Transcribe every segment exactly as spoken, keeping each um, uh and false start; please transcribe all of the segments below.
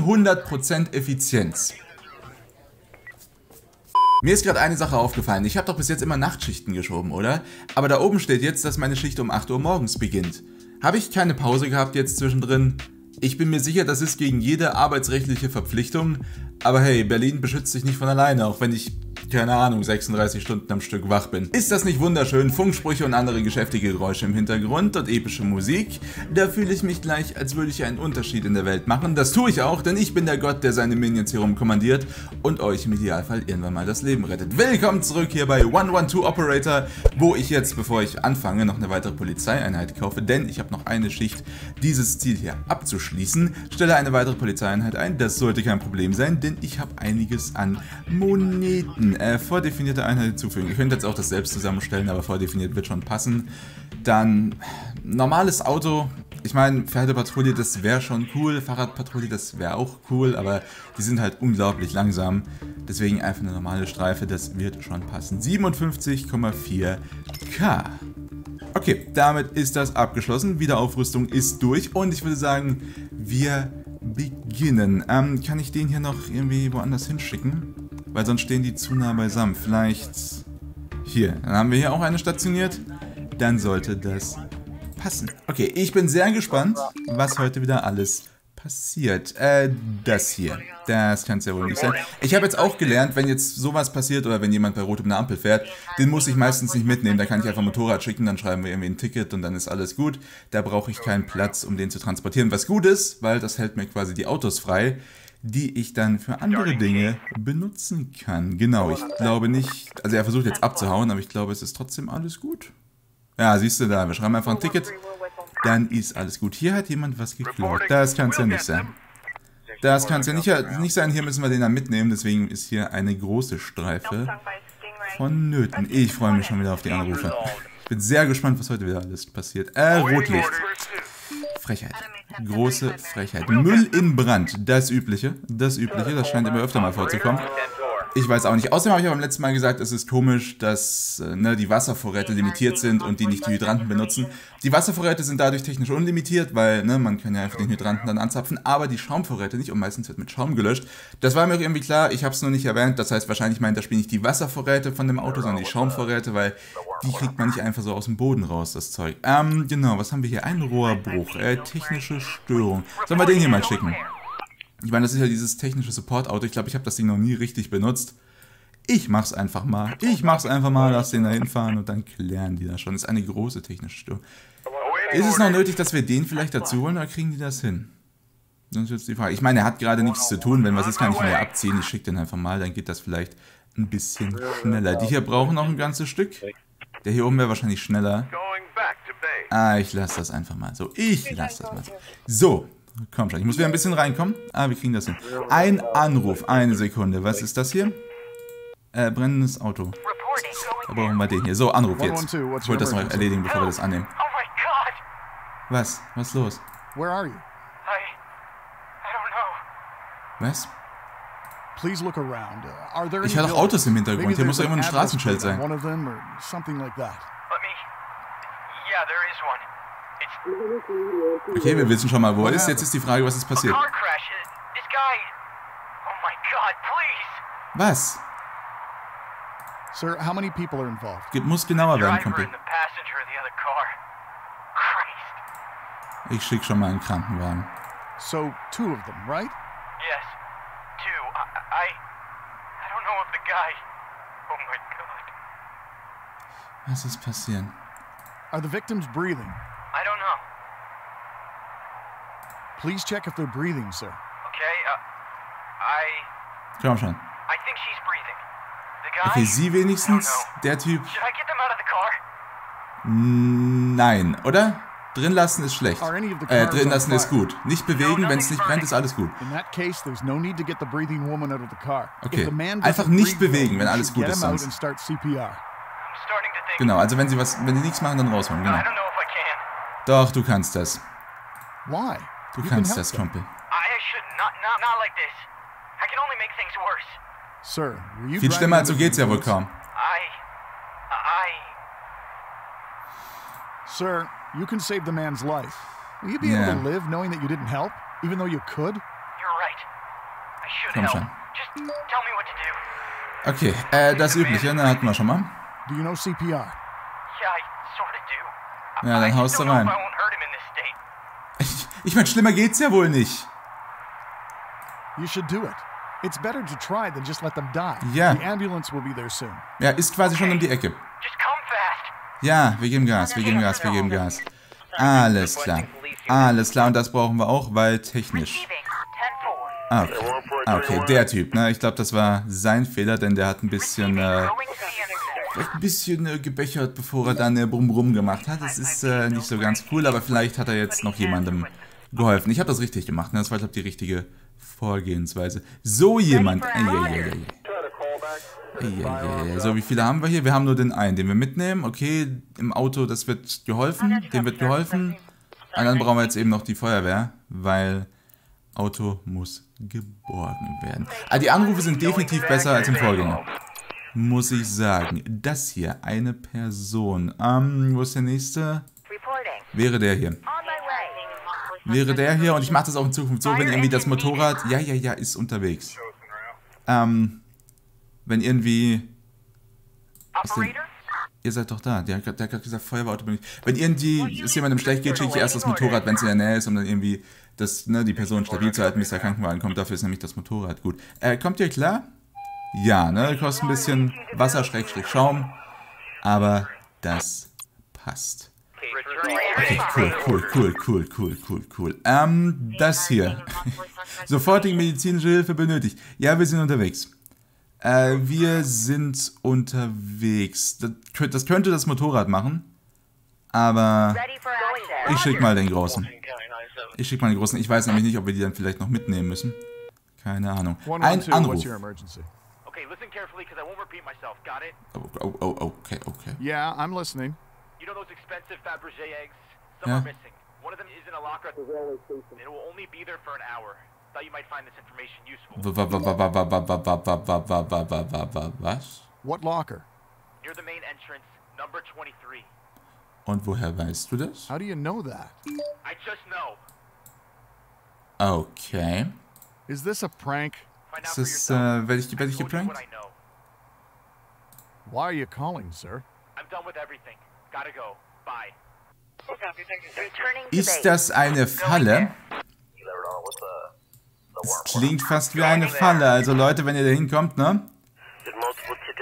hundert Prozent Effizienz. Mir ist gerade eine Sache aufgefallen. Ich habe doch bis jetzt immer Nachtschichten geschoben, oder? Aber da oben steht jetzt, dass meine Schicht um acht Uhr morgens beginnt. Habe ich keine Pause gehabt jetzt zwischendrin? Ich bin mir sicher, das ist gegen jede arbeitsrechtliche Verpflichtung. Aber hey, Berlin beschützt sich nicht von alleine, auch wenn ich, keine Ahnung, sechsunddreißig Stunden am Stück wach bin. Ist das nicht wunderschön? Funksprüche und andere geschäftige Geräusche im Hintergrund und epische Musik. Da fühle ich mich gleich, als würde ich einen Unterschied in der Welt machen. Das tue ich auch, denn ich bin der Gott, der seine Minions hier rumkommandiert und euch im Idealfall irgendwann mal das Leben rettet. Willkommen zurück hier bei hundertzwölf Operator, wo ich jetzt, bevor ich anfange, noch eine weitere Polizeieinheit kaufe, denn ich habe noch eine Schicht, dieses Ziel hier abzuschließen. Stelle eine weitere Polizeieinheit ein, das sollte kein Problem sein, denn ich habe einiges an Moneten. Äh, vordefinierte Einheit hinzufügen. Ihr könnt jetzt auch das selbst zusammenstellen, aber vordefiniert wird schon passen. Dann normales Auto. Ich meine, Pferdepatrouille, das wäre schon cool. Fahrradpatrouille, das wäre auch cool, aber die sind halt unglaublich langsam. Deswegen einfach eine normale Streife, das wird schon passen. siebenundfünfzig Komma vier K. Okay, damit ist das abgeschlossen. Wiederaufrüstung ist durch und ich würde sagen, wir beginnen. Ähm, kann ich den hier noch irgendwie woanders hinschicken? Weil sonst stehen die zu nah beisammen. Vielleicht hier. Dann haben wir hier auch eine stationiert. Dann sollte das passen. Okay, ich bin sehr gespannt, was heute wieder alles passiert. Äh, das hier. Das kann es ja wohl nicht sein. Ich habe jetzt auch gelernt, wenn jetzt sowas passiert oder wenn jemand bei Rot um eine Ampel fährt, den muss ich meistens nicht mitnehmen. Da kann ich einfach Motorrad schicken, dann schreiben wir irgendwie ein Ticket und dann ist alles gut. Da brauche ich keinen Platz, um den zu transportieren. Was gut ist, weil das hält mir quasi die Autos frei, die ich dann für andere Dinge benutzen kann. Genau, ich glaube nicht, also er versucht jetzt abzuhauen, aber ich glaube, es ist trotzdem alles gut. Ja, siehst du da, wir schreiben einfach ein Ticket, dann ist alles gut. Hier hat jemand was geklaut, das kann es ja nicht sein. Das kann es ja nicht, nicht sein, hier müssen wir den dann mitnehmen, deswegen ist hier eine große Streife vonnöten. Ich freue mich schon wieder auf die Anrufe. Ich bin sehr gespannt, was heute wieder alles passiert. Äh, Rotlicht. Frechheit. Große Frechheit. Müll in Brand. Das Übliche. Das Übliche. Das scheint immer öfter mal vorzukommen. Ich weiß auch nicht. Außerdem habe ich beim letzten Mal gesagt, es ist komisch, dass ne, die Wasservorräte limitiert sind und die nicht die Hydranten benutzen. Die Wasservorräte sind dadurch technisch unlimitiert, weil ne, man kann ja einfach den Hydranten dann anzapfen, aber die Schaumvorräte nicht und meistens wird mit Schaum gelöscht. Das war mir auch irgendwie klar. Ich habe es nur nicht erwähnt. Das heißt, wahrscheinlich meint das Spiel nicht die Wasservorräte von dem Auto, sondern die Schaumvorräte, weil die kriegt man nicht einfach so aus dem Boden raus, das Zeug. Ähm, genau, was haben wir hier? Ein Rohrbruch, äh, technische Störung. Sollen wir den hier mal schicken? Ich meine, das ist ja dieses technische Support-Auto. Ich glaube, ich habe das Ding noch nie richtig benutzt. Ich mach's einfach mal. Ich mach's einfach mal, lass den da hinfahren und dann klären die das schon. Das ist eine große technische Störung. Ist es noch nötig, dass wir den vielleicht dazu holen oder kriegen die das hin? Das ist jetzt die Frage. Ich meine, er hat gerade nichts zu tun. Wenn was ist, kann ich ihn ja abziehen. Ich schicke den einfach mal, dann geht das vielleicht ein bisschen schneller. Die hier brauchen noch ein ganzes Stück. Der hier oben wäre wahrscheinlich schneller. Ah, ich lasse das einfach mal so. Ich lasse das mal so. So, komm schon. Ich muss wieder ein bisschen reinkommen. Ah, wir kriegen das hin. Ein Anruf. Eine Sekunde. Was ist das hier? Äh, brennendes Auto. Da brauchen wir den hier. So, Anruf jetzt. Ich wollte das noch erledigen, bevor wir das annehmen. Was? Was ist los? Was? Ich höre doch Autos im Hintergrund. Hier muss doch immer ein Straßenschild sein. Okay, wir wissen schon mal, wo er ist. Jetzt ist die Frage, was ist passiert. Was? Es muss genauer werden, Kumpel. Ich schicke schon mal einen Krankenwagen. Was ist passiert? Are the victims breathing? I don't know. Please check if they're breathing, sir. Okay, uh, I. Komm schon. I think she's breathing. The guy. Okay, sie wenigstens. Der Typ. Should I get them out of the car? Nein, oder? Drin lassen ist schlecht. Äh, drin lassen ist gut. Nicht bewegen, wenn es nicht brennt, ist alles gut. Okay, einfach nicht bewegen, wenn alles gut ist sonst. Genau, also wenn sie was, wenn sie nichts machen, dann rausholen, genau. Doch, du kannst das. Du kannst das, Kumpel. Viel schlimmer als so geht's ja wohl kaum. Sir, you can save the man's life. Will you be yeah. able to live knowing that you didn't help, even though you could? You're Komm schon. Okay, äh, das Übliche, ne, hatten wir schon mal. Ja, dann haust du rein. Ich, ich meine, schlimmer geht's ja wohl nicht. Ja. Ja, ist quasi schon um die Ecke. Ja, wir geben Gas, wir geben Gas, wir geben Gas. Alles klar. Alles klar, und das brauchen wir auch, weil technisch. Ah, okay. Ah, okay, der Typ, ne? Ich glaube, das war sein Fehler, denn der hat ein bisschen, äh, ein bisschen äh, gebechert, bevor er dann äh, Brumm Brumm gemacht hat. Das ist äh, nicht so ganz cool, aber vielleicht hat er jetzt noch jemandem geholfen. Ich habe das richtig gemacht, ne? Das war, glaube ich, die richtige Vorgehensweise. So jemand. Äh, yeah, yeah, yeah. Yeah, yeah, yeah. So, wie viele haben wir hier? Wir haben nur den einen, den wir mitnehmen. Okay, im Auto, das wird geholfen. Dem wird geholfen. Und dann brauchen wir jetzt eben noch die Feuerwehr, weil Auto muss geborgen werden. Ah, die Anrufe sind definitiv besser als im Vorgänger. Muss ich sagen. Das hier, eine Person. Ähm, wo ist der nächste? Wäre der hier. Wäre der hier. Und ich mache das auch in Zukunft so, wenn irgendwie das Motorrad... Ja, ja, ja, ist unterwegs. Ähm... Wenn irgendwie... Den, ihr seid doch da. Der, der hat gerade gesagt, Feuerwehrauto bin ich. Wenn irgendwie es jemandem schlecht geht, schicke ich erst das Motorrad, wenn es in der Nähe ist, um dann irgendwie das, ne, die Person stabil zu halten, bis der Krankenwagen kommt. Dafür ist nämlich das Motorrad gut. Äh, kommt ihr klar? Ja, ne? Kostet ein bisschen Wasser, Schräg, Schräg, Schaum. Aber das passt. Okay, cool, cool, cool, cool, cool, cool, cool. Ähm, das hier. Sofortige medizinische Hilfe benötigt. Ja, wir sind unterwegs. Äh, wir sind unterwegs. Das könnte das Motorrad machen, aber ich schicke mal den Großen. Ich schicke mal den Großen. Ich weiß nämlich nicht, ob wir die dann vielleicht noch mitnehmen müssen. Keine Ahnung. Ein Anruf. Oh, oh, oh, okay, okay. Ja, was? Und woher weißt du das? Okay. Ist das, äh, werde ich, werd ich geprankt? Ist das eine Falle? Das klingt fast wie eine Falle. Also Leute, wenn ihr da hinkommt, ne?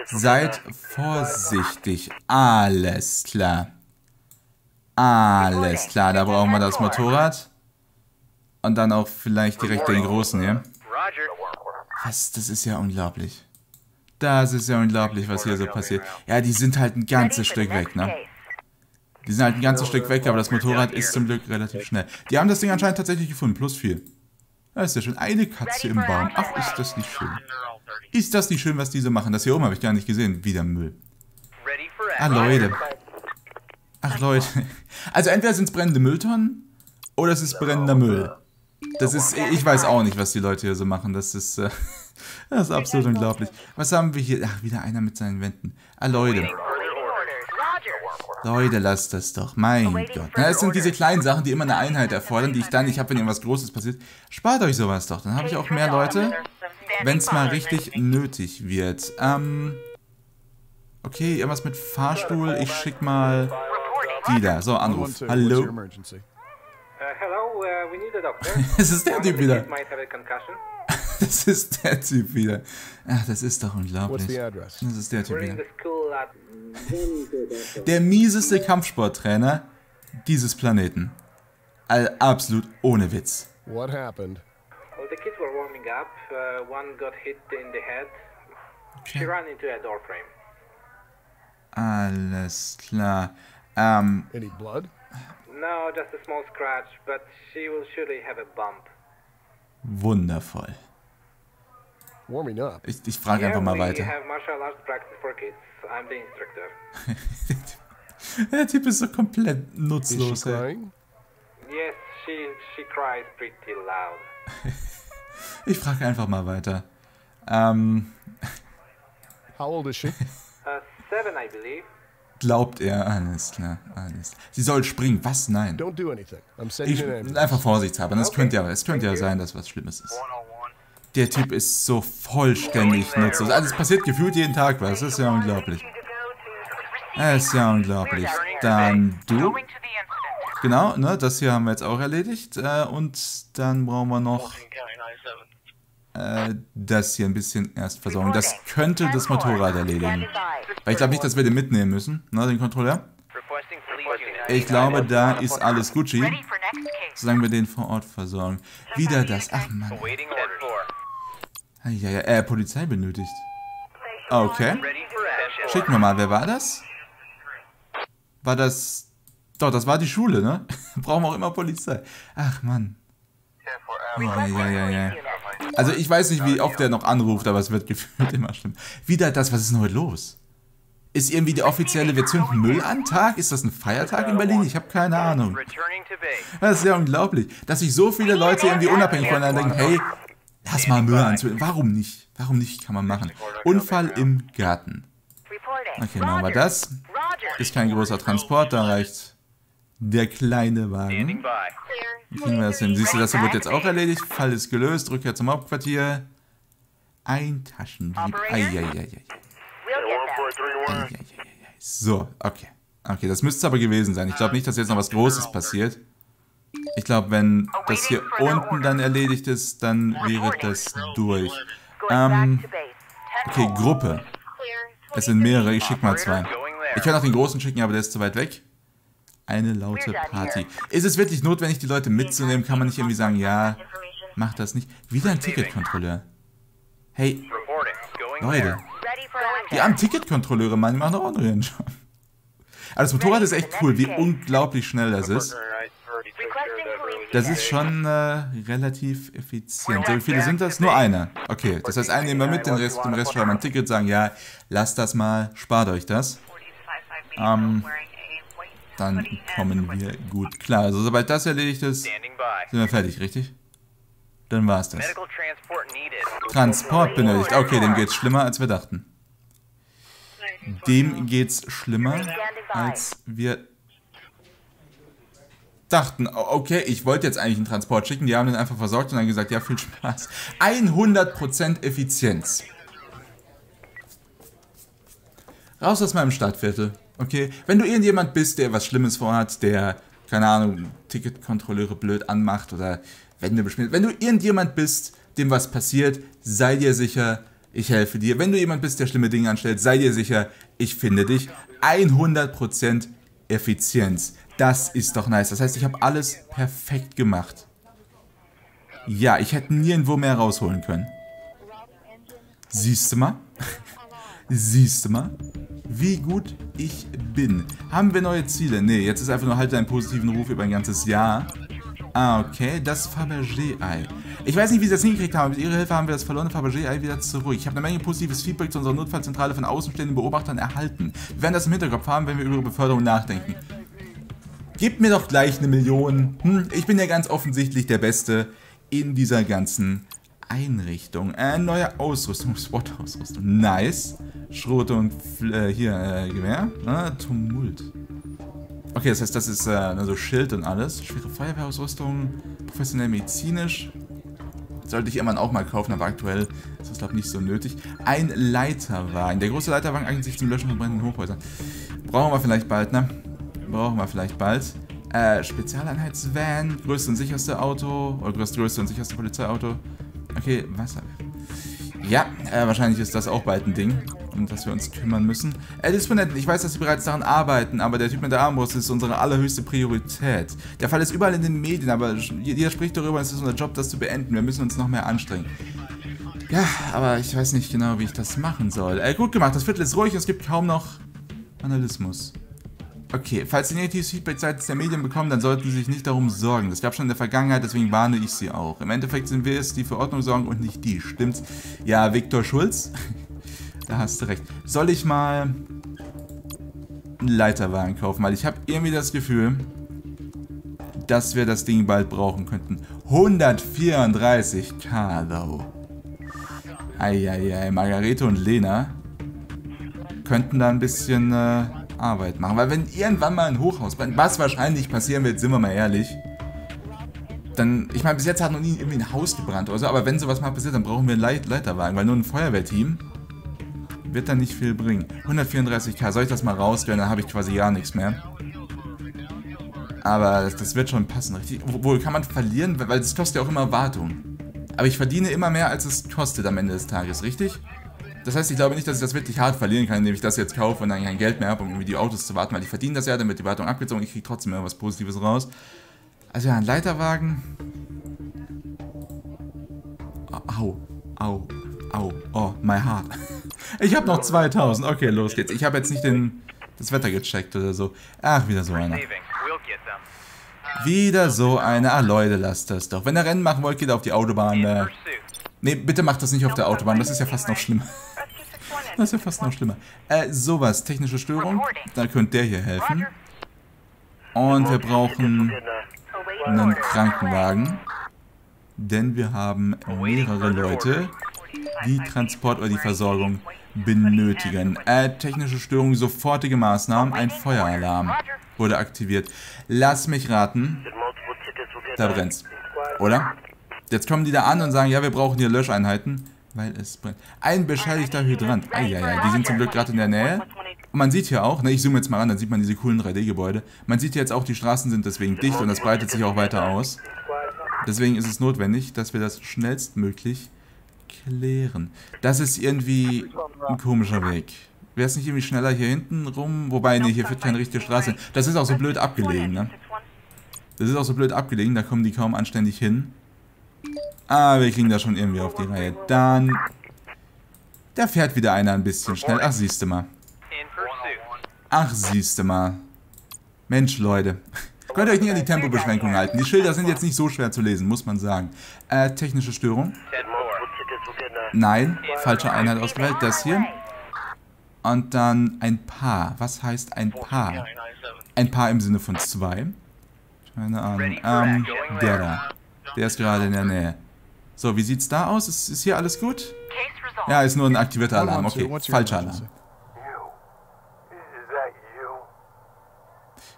Seid vorsichtig. Alles klar. Alles klar. Da brauchen wir das Motorrad. Und dann auch vielleicht direkt den Großen hier. Was? Das ist ja unglaublich. Das ist ja unglaublich, was hier so passiert. Ja, die sind halt ein ganzes Stück weg, ne? Die sind halt ein ganzes Stück weg, aber das Motorrad ist zum Glück relativ schnell. Die haben das Ding anscheinend tatsächlich gefunden. Plus vier. Das ist ja schon eine Katze im Baum. Ach, ist das nicht schön. Ist das nicht schön, was diese machen? Das hier oben habe ich gar nicht gesehen. Wieder Müll. Ah, Leute. Ach, Leute. Also entweder sind es brennende Mülltonnen oder es ist brennender Müll. Das ist... Ich weiß auch nicht, was die Leute hier so machen. Das ist... Äh, das ist absolut unglaublich. Was haben wir hier? Ach, wieder einer mit seinen Wänden. Ah, Leute. Leute, lasst das doch. Mein Gott. Na, es sind diese kleinen Sachen, die immer eine Einheit erfordern, die ich dann nicht habe, wenn irgendwas Großes passiert. Spart euch sowas doch. Dann habe ich auch mehr Leute, wenn es mal richtig nötig wird. Ähm. Okay, irgendwas mit Fahrstuhl. Ich schick mal die da. So, Anruf. Hallo. Es ist der Typ wieder. Das ist der Typ wieder. Ach, das ist doch unglaublich. Das ist der Typ wieder. Der mieseste Kampfsporttrainer dieses Planeten. All, absolut ohne Witz. What happened? Well, the kids were warming up. Uh, one got hit in the head. Okay. She ran into a door frame. Alles klar. Ähm. Any blood? No, just a small scratch, but she will surely have a bump. Wundervoll. Ich, ich frage einfach mal weiter. Der Typ ist so komplett nutzlos, ey. Ich frage einfach mal weiter. Ähm. Glaubt er, alles klar, alles klar. Sie soll springen, was? Nein. Ich, einfach vorsichtshalber, das könnte ja, es könnte ja sein, dass was Schlimmes ist. Der Typ ist so vollständig nutzlos. Also es passiert gefühlt jeden Tag was. Das ist ja unglaublich. Das ist ja unglaublich. Dann du. Genau, ne, das hier haben wir jetzt auch erledigt. Und dann brauchen wir noch äh, das hier ein bisschen erst versorgen. Das könnte das Motorrad erledigen. Weil ich glaube nicht, dass wir den mitnehmen müssen, ne, den Kontrolleur. Ich glaube, da ist alles Gucci, solange wir den vor Ort versorgen. Wieder das. Ach Mann. Ja, ja, äh, Polizei benötigt. Okay. Schicken wir mal, wer war das? War das... Doch, das war die Schule, ne? Brauchen wir auch immer Polizei. Ach Mann. Ja, ja, ja, ja. Also ich weiß nicht, wie oft der noch anruft, aber es wird gefühlt immer schlimm. Wieder das, was ist denn heute los? Ist irgendwie der offizielle Wir zünden Müll an Tag? Ist das ein Feiertag in Berlin? Ich habe keine Ahnung. Das ist ja unglaublich, dass sich so viele Leute irgendwie unabhängig voneinander denken, hey, lass mal Müll anzünden. Warum nicht? Warum nicht? Kann man machen. Unfall im Garten. Okay, machen wir das. Ist kein großer Transport, da reicht der kleine Wagen. Wie kriegen wir das hin? Siehst du, das wird jetzt auch erledigt. Fall ist gelöst. Rückkehr zum Hauptquartier. Ein Taschendieb. Eieieiei. So, okay. Okay, das müsste es aber gewesen sein. Ich glaube nicht, dass jetzt noch was Großes passiert. Ich glaube, wenn das hier unten dann erledigt ist, dann wäre das durch. Ähm, okay, Gruppe. Es sind mehrere, ich schicke mal zwei. Ich kann auch den Großen schicken, aber der ist zu weit weg. Eine laute Party. Ist es wirklich notwendig, die Leute mitzunehmen? Kann man nicht irgendwie sagen, ja, mach das nicht. Wieder ein Ticketkontrolleur. Hey, Leute. Die armen Ticketkontrolleure, Mann, die machen doch auch noch ihren Job. Aber das Motorrad ist echt cool, wie unglaublich schnell das ist. Das ist schon äh, relativ effizient. So, wie viele sind das? Nur einer. Okay, das heißt, einen nehmen wir mit, den Rest, dem Rest schreiben wir ein Ticket, sagen, ja, lasst das mal, spart euch das. Ähm, dann kommen wir gut klar. Also, sobald das erledigt ist, sind wir fertig, richtig? Dann war's das. Transport benötigt. Okay, dem geht's schlimmer, als wir dachten. Dem geht's schlimmer, als wir dachten. Okay, ich wollte jetzt eigentlich einen Transport schicken, die haben den einfach versorgt und dann gesagt, ja, viel Spaß. hundert Prozent Effizienz. Raus aus meinem Stadtviertel, okay? Wenn du irgendjemand bist, der was Schlimmes vorhat, der, keine Ahnung, Ticketkontrolleure blöd anmacht oder Wände beschmiert. Wenn du irgendjemand bist, dem was passiert, sei dir sicher, ich helfe dir. Wenn du jemand bist, der schlimme Dinge anstellt, sei dir sicher, ich finde dich. hundert Prozent Effizienz. Das ist doch nice. Das heißt, ich habe alles perfekt gemacht. Ja, ich hätte nirgendwo mehr rausholen können. Siehst du mal? Siehst du mal, wie gut ich bin. Haben wir neue Ziele? Nee, jetzt ist einfach nur halt deinen positiven Ruf über ein ganzes Jahr. Ah, okay, das Fabergé-Ei. Ich weiß nicht, wie sie das hingekriegt haben. Mit ihrer Hilfe haben wir das verlorene Fabergé-Ei wieder zurück. Ich habe eine Menge positives Feedback zu unserer Notfallzentrale von außenstehenden Beobachtern erhalten. Wir werden das im Hinterkopf haben, wenn wir über ihre Beförderung nachdenken. Gib mir doch gleich eine Million. Hm, ich bin ja ganz offensichtlich der Beste in dieser ganzen Einrichtung. Äh, neue Ausrüstung. SWAT-Ausrüstung. Nice. Schrote und äh, hier, äh, Gewehr. Ah, Tumult. Okay, das heißt, das ist äh, also Schild und alles. Schwere Feuerwehrausrüstung, professionell medizinisch. Sollte ich irgendwann auch mal kaufen, aber aktuell ist das, glaube ich, nicht so nötig. Ein Leiterwagen. Der große Leiterwagen eignet sich zum Löschen von brennenden Hochhäusern. Brauchen wir vielleicht bald, ne? Brauchen wir vielleicht bald. Äh, Spezialeinheitsvan, größte und sicherste Auto. Oder das größte und sicherste Polizeiauto. Okay, Wasser. Ja, äh, wahrscheinlich ist das auch bald ein Ding, um das wir uns kümmern müssen. Äh, Disponenten, ich weiß, dass sie bereits daran arbeiten, aber der Typ mit der Armbrust ist unsere allerhöchste Priorität. Der Fall ist überall in den Medien, aber jeder spricht darüber, es ist unser Job, das zu beenden. Wir müssen uns noch mehr anstrengen. Ja, aber ich weiß nicht genau, wie ich das machen soll. Äh, gut gemacht, das Viertel ist ruhig und es gibt kaum noch Vandalismus. Okay, falls Sie negatives Feedback seitens der Medien bekommen, dann sollten Sie sich nicht darum sorgen. Das gab schon in der Vergangenheit, deswegen warne ich Sie auch. Im Endeffekt sind wir es, die für Ordnung sorgen und nicht die, stimmt's? Ja, Viktor Schulz, da hast du recht. Soll ich mal einen Leiterwagen kaufen? Weil ich habe irgendwie das Gefühl, dass wir das Ding bald brauchen könnten. hundertvierunddreißig Karo. Eieiei, Margarete und Lena könnten da ein bisschen... Äh, Arbeit machen, weil wenn irgendwann mal ein Hochhaus brennt, was wahrscheinlich passieren wird, sind wir mal ehrlich, dann, ich meine, bis jetzt hat noch nie irgendwie ein Haus gebrannt oder so, aber wenn sowas mal passiert, dann brauchen wir einen Leit Leiterwagen, weil nur ein Feuerwehrteam wird dann nicht viel bringen. hundertvierunddreißig K, soll ich das mal rausstellen, dann habe ich quasi ja nichts mehr. Aber das, das wird schon passen, richtig. Obwohl, kann man verlieren, weil es kostet ja auch immer Wartung. Aber ich verdiene immer mehr, als es kostet am Ende des Tages, richtig? Das heißt, ich glaube nicht, dass ich das wirklich hart verlieren kann, indem ich das jetzt kaufe und dann kein Geld mehr habe, um irgendwie die Autos zu warten, weil die verdienen das ja, dann wird die Wartung abgezogen, ich kriege trotzdem immer was Positives raus. Also ja, ein Leiterwagen. Au, au, au, oh, my heart. Ich habe noch zweitausend, okay, los geht's. Ich habe jetzt nicht den, das Wetter gecheckt oder so. Ach, wieder so einer. Wieder so einer, ah Leute, lasst das doch. Wenn ihr Rennen machen wollt, geht auf die Autobahn. Äh, Ne, bitte macht das nicht auf der Autobahn, das ist ja fast noch schlimmer. Das ist ja fast noch schlimmer. Äh, sowas, technische Störung. Da könnte der hier helfen. Und wir brauchen einen Krankenwagen. Denn wir haben mehrere Leute, die Transport oder die Versorgung benötigen. Äh, technische Störung, sofortige Maßnahmen. Ein Feueralarm wurde aktiviert. Lass mich raten. Da brennt's, oder? Jetzt kommen die da an und sagen, ja, wir brauchen hier Löscheinheiten, weil es brennt. Ein beschädigter Hydrant. Ah, ja, ja, die sind zum Glück gerade in der Nähe. Und man sieht hier auch, ne, ich zoome jetzt mal ran, dann sieht man diese coolen drei D Gebäude. Man sieht jetzt auch, die Straßen sind deswegen dicht und das breitet sich auch weiter aus. Deswegen ist es notwendig, dass wir das schnellstmöglich klären. Das ist irgendwie ein komischer Weg. Wäre es nicht irgendwie schneller hier hinten rum? Wobei, ne, hier führt keine richtige Straße. Das ist auch so blöd abgelegen, ne? Das ist auch so blöd abgelegen, da kommen die kaum anständig hin. Ah, wir kriegen das schon irgendwie auf die Reihe. Dann... Da fährt wieder einer ein bisschen schnell. Ach, siehste mal. Ach, siehste mal. Mensch, Leute. Könnt ihr euch nicht an die Tempobeschränkungen halten. Die Schilder sind jetzt nicht so schwer zu lesen, muss man sagen. Äh, technische Störung. Nein, falsche Einheit ausgewählt. Das hier. Und dann ein Paar. Was heißt ein Paar? Ein Paar im Sinne von zwei. Keine Ahnung. Ähm, der da. Der ist gerade in der Nähe. So, wie sieht's da aus? Ist, ist hier alles gut? Ja, ist nur ein aktivierter Alarm. Okay, falscher Alarm.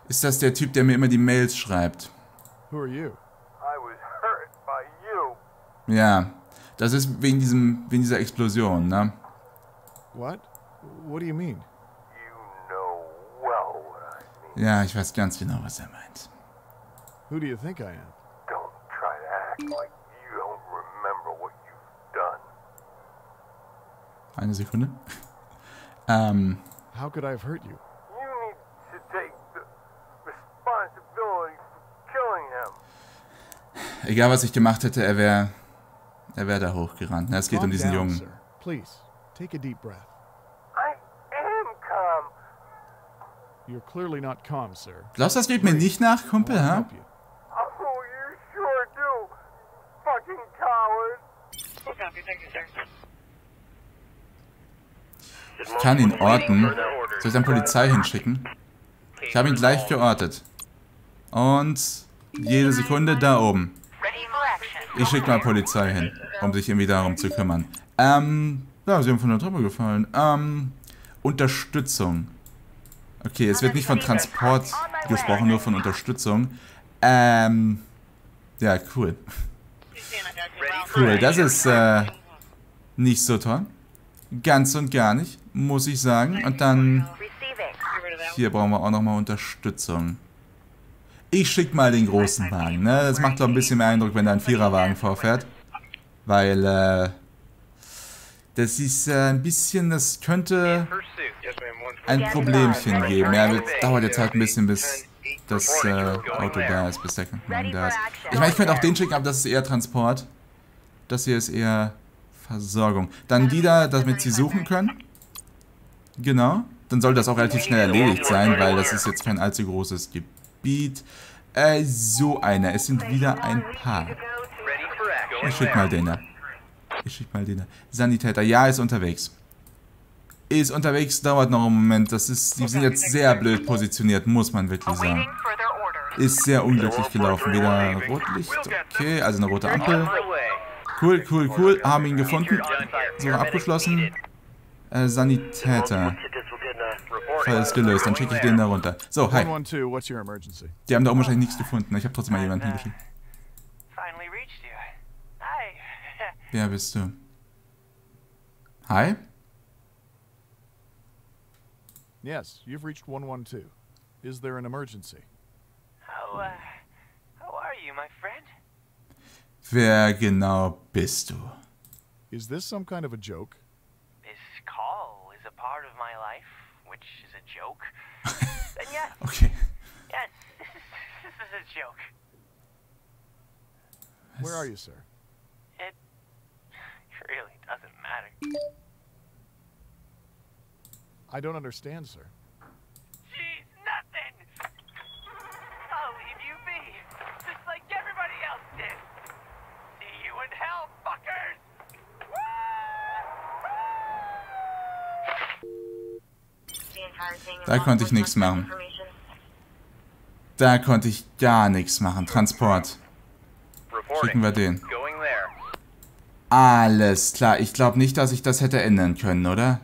Ist das der Typ, der mir immer die Mails schreibt? Ja, das ist wegen diesem, wegen dieser Explosion, ne? Ja, ich weiß ganz genau, was er meint. Who do you think I am? Eine Sekunde. ähm. How could I have hurt you? You need to take the responsibility for killing him. Egal was ich gemacht hätte, er wäre er wäre da hochgerannt. Na, es geht um diesen Jungen. Sir. Please, take a deep breath. I am calm. You're clearly not calm, sir. Glaubst du, das geht mir nicht nach, Kumpel, ha? Ich kann ihn orten. Soll ich dann Polizei hinschicken? Ich habe ihn gleich geortet. Und jede Sekunde da oben. Ich schicke mal Polizei hin, um sich irgendwie darum zu kümmern. Ähm, ja, sie haben von der Truppe gefallen. Ähm, Unterstützung. Okay, es wird nicht von Transport gesprochen, nur von Unterstützung. Ähm, ja, cool. Cool, das ist äh, nicht so toll. Ganz und gar nicht, muss ich sagen. Und dann... Hier brauchen wir auch nochmal Unterstützung. Ich schick mal den großen Wagen, ne? Das macht doch ein bisschen mehr Eindruck, wenn da ein Viererwagen vorfährt. Weil, äh... das ist äh, ein bisschen... Das könnte ein Problemchen geben. Ja, das dauert jetzt halt ein bisschen, bis das äh, Auto da ist, bis der Krankenwagen da ist. Ich meine, ich könnte auch den schicken, aber das ist eher Transport. Das hier ist eher... Versorgung. Dann die da, damit sie suchen können. Genau. Dann soll das auch relativ schnell erledigt sein, weil das ist jetzt kein allzu großes Gebiet. Äh, so einer. Es sind wieder ein Paar. Ich schick mal den da. Ich schick mal den da. Sanitäter. Ja, ist unterwegs. Ist unterwegs, dauert noch einen Moment. Das ist, die sind jetzt sehr blöd positioniert, muss man wirklich sagen. Ist sehr unglücklich gelaufen. Wieder Rotlicht. Okay, also eine rote Ampel. Cool, cool, cool. Haben ihn gefunden. Sogar abgeschlossen. Äh, Sanitäter. Fall ist gelöst. Dann schicke ich den da runter. So, hi. Die haben da auch wahrscheinlich nichts gefunden. Ich habe trotzdem mal jemanden hingeschickt. Wer bist du? Hi? Yes, you've reached one one two. Is there an emergency? How, uh, how are you, my friend? Wer genau bist du? Is this some kind of a joke? This call is a part of my life, which is a joke. And yes, okay. Yes, this is, this is a joke. Where are you, sir? It really doesn't matter. I don't understand, sir. Jeez, nothing! I'll leave you be, just like everybody else did. See you in hell, fuckers! Da konnte ich nichts machen. Da konnte ich gar nichts machen. Transport. Schicken wir den. Alles klar. Ich glaube nicht, dass ich das hätte ändern können, oder?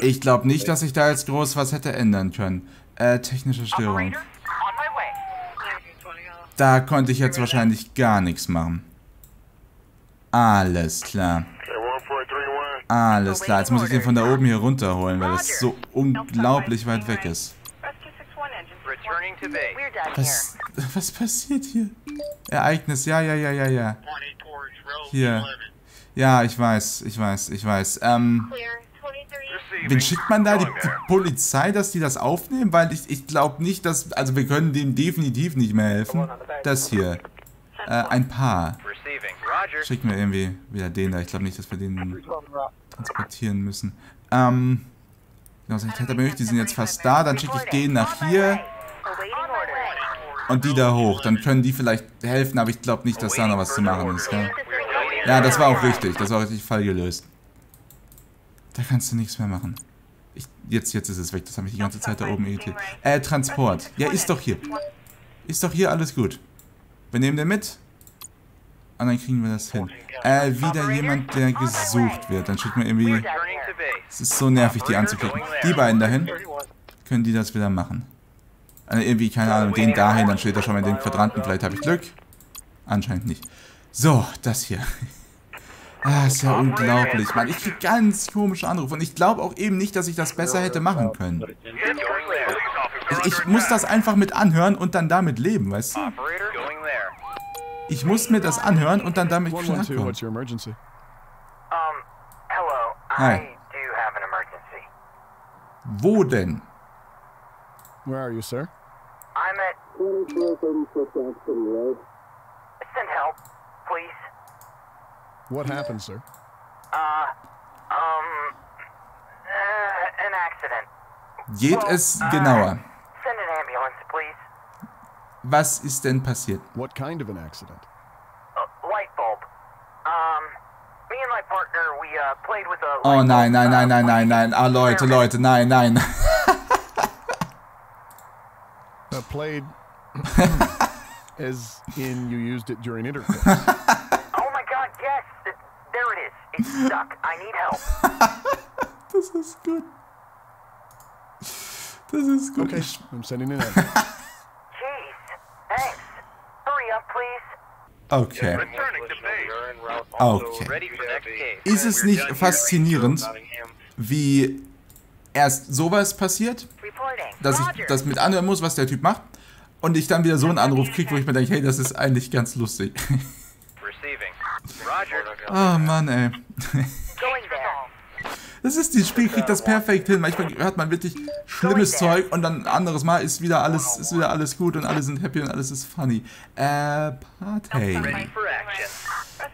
Ich glaube nicht, dass ich da jetzt groß was hätte ändern können. Äh, technische Störung. Da konnte ich jetzt wahrscheinlich gar nichts machen. Alles klar. Alles klar. Jetzt muss ich den von da oben hier runterholen, weil das so unglaublich weit weg ist. Was, was passiert hier? Ereignis, ja, ja, ja, ja, ja. Hier. Ja, ich weiß, ich weiß, ich weiß. Ähm, wen schickt man da? Die, die Polizei, dass die das aufnehmen? Weil ich, ich glaube nicht, dass... Also wir können dem definitiv nicht mehr helfen. Das hier. Äh, ein Paar. Schicken wir irgendwie wieder den da. Ich glaube nicht, dass wir den transportieren müssen. Ähm... Also ich hätte die sind jetzt fast da, dann schicke ich den nach hier und die da hoch. Dann können die vielleicht helfen, aber ich glaube nicht, dass da noch was zu machen ist. Ja, ja, das war auch richtig, das war richtig Fall gelöst. Da kannst du nichts mehr machen. Ich, jetzt, jetzt ist es weg, das habe ich die ganze Zeit da oben irritiert. Äh, Transport. Ja, ist doch hier. Ist doch hier, alles gut. Wir nehmen den mit und dann kriegen wir das hin. Äh, wieder jemand, der gesucht wird. Dann schicken wir irgendwie... Es ist so nervig, die anzuklicken. Die beiden dahin, können die das wieder machen. Also irgendwie, keine Ahnung, den dahin, dann steht da schon mal in den Quadranten. Vielleicht habe ich Glück. Anscheinend nicht. So, das hier. Ah, ist ja unglaublich, Mann. Ich kriege ganz komische Anrufe. Und ich glaube auch eben nicht, dass ich das besser hätte machen können. Ich, ich muss das einfach mit anhören und dann damit leben, weißt du? Ich muss mir das anhören und dann damit klarkommen. Hi. Wo denn? Where are you, sir? I'm at... Send help, please. What happened, sir? Uh, um... Uh, an accident. Geht well, es genauer? Uh, send an ambulance, please. Was ist denn passiert? What kind of an accident? Uh, light bulb. Um... Oh nein, nein, nein, nein, nein, nein. Ah, Leute, Leute, nein, nein. Played as in you used it during intercourse. Oh my God, yes, there it is. It's stuck. I need help. Das ist gut. Das ist gut. Okay, I'm sending it out. Jeez, thanks. Hurry up, please. Okay. Okay. Ist es nicht faszinierend, wie erst sowas passiert, dass ich das mit anhören muss, was der Typ macht, und ich dann wieder so einen Anruf kriege, wo ich mir denke, hey, das ist eigentlich ganz lustig. Oh Mann, ey. Das ist, dieses Spiel kriegt das perfekt hin. Manchmal hört man wirklich schlimmes Zeug und dann ein anderes Mal ist wieder alles, ist wieder alles gut und alle sind happy und alles ist funny. Äh, Partei.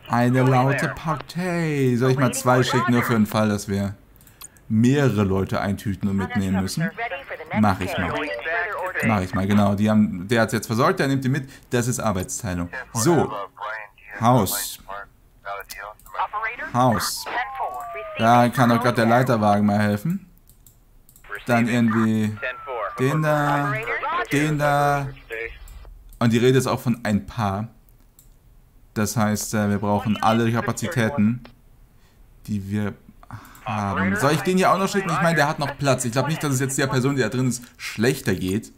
Eine laute Partei. Soll ich mal zwei schicken, nur für den Fall, dass wir mehrere Leute eintüten und mitnehmen müssen? Mach ich mal. Mach ich mal, genau. Die haben, der hat es jetzt versorgt, der nimmt die mit. Das ist Arbeitsteilung. So. Haus. Haus. Da kann auch gerade der Leiterwagen mal helfen. Dann irgendwie den da, den da. Und die Rede ist auch von ein paar. Das heißt, wir brauchen alle Kapazitäten, die wir haben. Soll ich den hier auch noch schicken? Ich meine, der hat noch Platz. Ich glaube nicht, dass es jetzt der Person, die da drin ist, schlechter geht.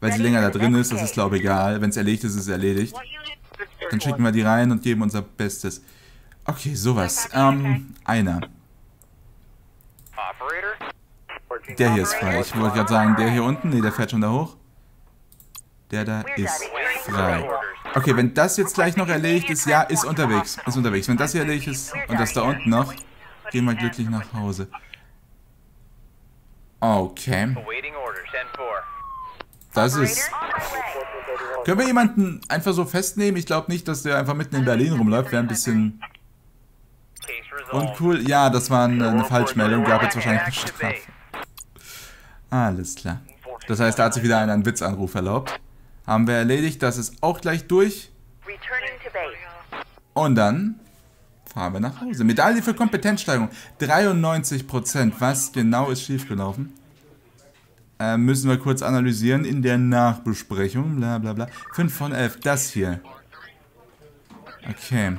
Weil sie länger da drin ist, das ist glaube ich egal. Wenn es erledigt ist, ist es erledigt. Dann schicken wir die rein und geben unser Bestes. Okay, sowas. Ähm, einer. Der hier ist frei. Ich wollte gerade sagen, der hier unten, nee, der fährt schon da hoch. Der da ist frei. Okay, wenn das jetzt gleich noch erledigt ist, ja, ist unterwegs. Ist unterwegs. Wenn das hier erledigt ist und das da unten noch, gehen wir glücklich nach Hause. Okay. Das ist... Können wir jemanden einfach so festnehmen? Ich glaube nicht, dass der einfach mitten in Berlin rumläuft. Wäre ein bisschen uncool. Ja, das war eine, eine Falschmeldung. Gab jetzt wahrscheinlich eine Strafe. Alles klar. Das heißt, da hat sich wieder einer einen Witzanruf erlaubt. Haben wir erledigt. Das ist auch gleich durch. Und dann fahren wir nach Hause. Medaille für Kompetenzsteigerung. dreiundneunzig Prozent. Was genau ist schiefgelaufen? Äh, müssen wir kurz analysieren in der Nachbesprechung. Bla bla bla. fünf von elf. Das hier. Okay.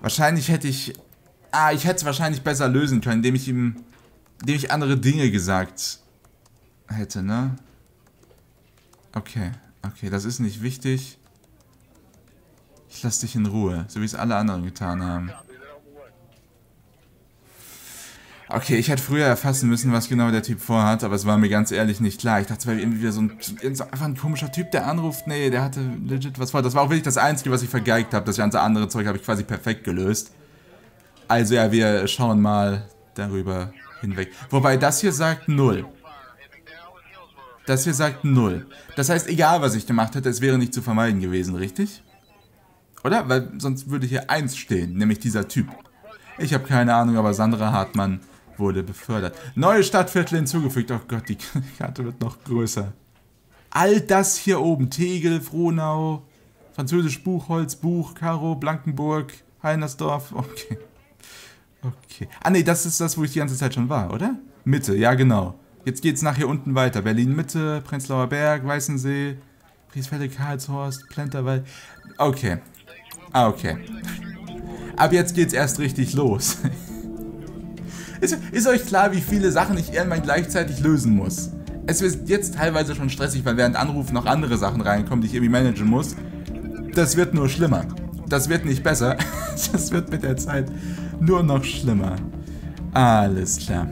Wahrscheinlich hätte ich... Ah, ich hätte es wahrscheinlich besser lösen können, indem ich ihm... indem ich andere Dinge gesagt hätte, ne? Okay. Okay, das ist nicht wichtig. Ich lasse dich in Ruhe, so wie es alle anderen getan haben. Okay, ich hätte früher erfassen müssen, was genau der Typ vorhat, aber es war mir ganz ehrlich nicht klar. Ich dachte, es wäre irgendwie wieder so ein, einfach ein komischer Typ, der anruft. Nee, der hatte legit was vor. Das war auch wirklich das Einzige, was ich vergeigt habe. Das ganze andere Zeug habe ich quasi perfekt gelöst. Also ja, wir schauen mal darüber hinweg. Wobei, das hier sagt null. Das hier sagt null. Das heißt, egal was ich gemacht hätte, es wäre nicht zu vermeiden gewesen, richtig? Oder? Weil sonst würde hier eins stehen, nämlich dieser Typ. Ich habe keine Ahnung, aber Sandra Hartmann wurde befördert. Neue Stadtviertel hinzugefügt. Oh Gott, die Karte wird noch größer. All das hier oben. Tegel, Frohnau, Französisch Buchholz, Buch, Karo, Blankenburg, Heinersdorf. Okay. Okay. Ah ne, das ist das, wo ich die ganze Zeit schon war, oder? Mitte, ja genau. Jetzt geht's nach hier unten weiter. Berlin-Mitte, Prenzlauer Berg, Weißensee, Riesfeld, Karlshorst, Plänterwald. Okay. Ah, okay. Ab jetzt geht's erst richtig los. ist, ist euch klar, wie viele Sachen ich irgendwann gleichzeitig lösen muss? Es wird jetzt teilweise schon stressig, weil während Anrufen noch andere Sachen reinkommen, die ich irgendwie managen muss. Das wird nur schlimmer. Das wird nicht besser. Das wird mit der Zeit nur noch schlimmer. Alles klar.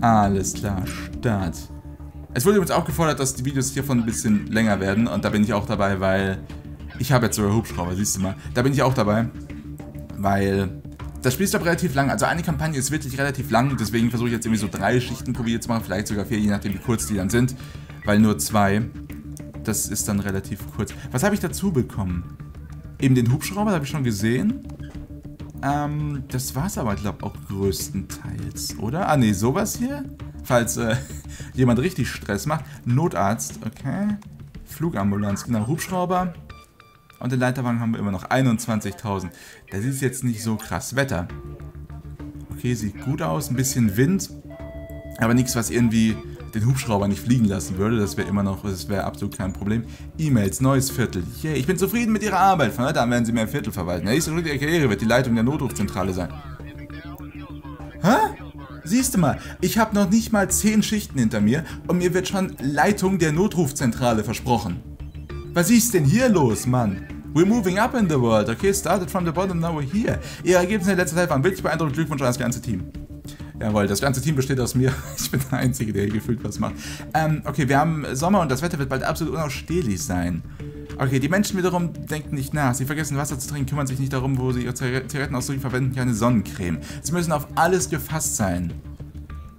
Alles klar. Start. Es wurde übrigens auch gefordert, dass die Videos hiervon ein bisschen länger werden. Und da bin ich auch dabei, weil... Ich habe jetzt sogar Hubschrauber, siehst du mal. Da bin ich auch dabei, weil das Spiel ist doch relativ lang. Also eine Kampagne ist wirklich relativ lang, deswegen versuche ich jetzt irgendwie so drei Schichten pro Video zu machen, vielleicht sogar vier, je nachdem wie kurz die dann sind. Weil nur zwei, das ist dann relativ kurz. Was habe ich dazu bekommen? Eben den Hubschrauber, habe ich schon gesehen. Ähm, das war es aber, glaube ich, auch größtenteils, oder? Ah ne, sowas hier? Falls äh, jemand richtig Stress macht. Notarzt, okay. Flugambulanz, genau, Hubschrauber. Und den Leiterwagen haben wir immer noch einundzwanzigtausend. Das ist jetzt nicht so krass Wetter. Okay, sieht gut aus. Ein bisschen Wind. Aber nichts, was irgendwie den Hubschrauber nicht fliegen lassen würde. Das wäre immer noch, das wäre absolut kein Problem. E-Mails, neues Viertel. Yay, yeah, ich bin zufrieden mit Ihrer Arbeit. Von heute an werden Sie mehr Viertel verwalten. Der nächste Schritt Ihrer Karriere wird die Leitung der Notrufzentrale sein. Hä? Siehst du mal, ich habe noch nicht mal zehn Schichten hinter mir und mir wird schon Leitung der Notrufzentrale versprochen. Was ist denn hier los, Mann? We're moving up in the world. Okay, started from the bottom, now we're here. Ihr Ergebnis in der letzten Zeit waren wirklich beeindruckend. Glückwunsch an das ganze Team. Jawohl, das ganze Team besteht aus mir. Ich bin der Einzige, der hier gefühlt was macht. Ähm, okay, wir haben Sommer und das Wetter wird bald absolut unausstehlich sein. Okay, die Menschen wiederum denken nicht nach. Sie vergessen Wasser zu trinken, kümmern sich nicht darum, wo sie ihre Zigaretten ausdrücken, verwenden keine Sonnencreme. Sie müssen auf alles gefasst sein.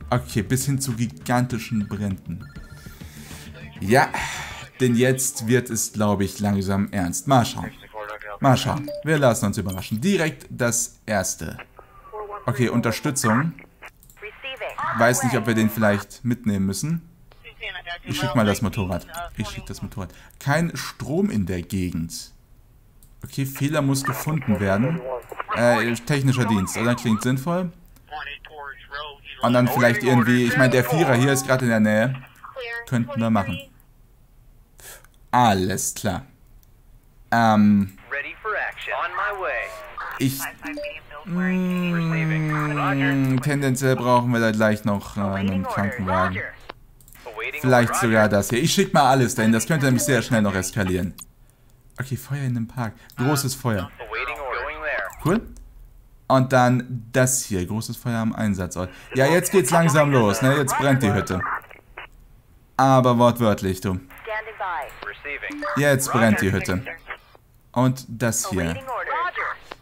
Okay, bis hin zu gigantischen Bränden. Ja... Denn jetzt wird es, glaube ich, langsam ernst. Mal schauen. Mal schauen. Wir lassen uns überraschen. Direkt das Erste. Okay, Unterstützung. Weiß nicht, ob wir den vielleicht mitnehmen müssen. Ich schicke mal das Motorrad. Ich schicke das Motorrad. Kein Strom in der Gegend. Okay, Fehler muss gefunden werden. Äh, technischer Dienst. Oder? Klingt sinnvoll. Und dann vielleicht irgendwie... Ich meine, der Vierer hier ist gerade in der Nähe. Könnten wir machen. Alles klar. Ähm. Ich. Mh, tendenziell brauchen wir da gleich noch äh, einen Krankenwagen. Vielleicht sogar das hier. Ich schicke mal alles dahin. Das könnte nämlich sehr schnell noch eskalieren. Okay, Feuer in dem Park. Großes Feuer. Cool. Und dann das hier. Großes Feuer am Einsatzort. Ja, jetzt geht's langsam los. Ne? Jetzt brennt die Hütte. Aber wortwörtlich, du. Jetzt brennt die Hütte. Und das hier.